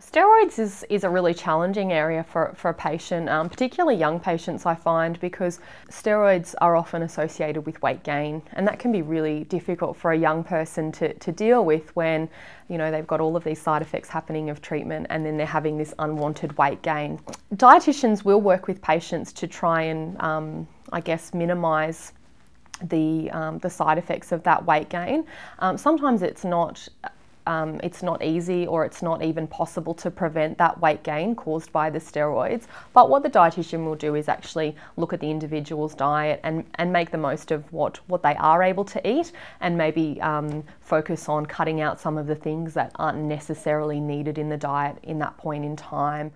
Steroids is a really challenging area for a patient, particularly young patients I find, because steroids are often associated with weight gain, and that can be really difficult for a young person to deal with when, you know, they've got all of these side effects happening of treatment and then they're having this unwanted weight gain. Dietitians will work with patients to try and, I guess, minimise the side effects of that weight gain. Sometimes it's not easy, or it's not even possible to prevent that weight gain caused by the steroids. But what the dietitian will do is actually look at the individual's diet and make the most of what they are able to eat, and maybe focus on cutting out some of the things that aren't necessarily needed in the diet in that point in time.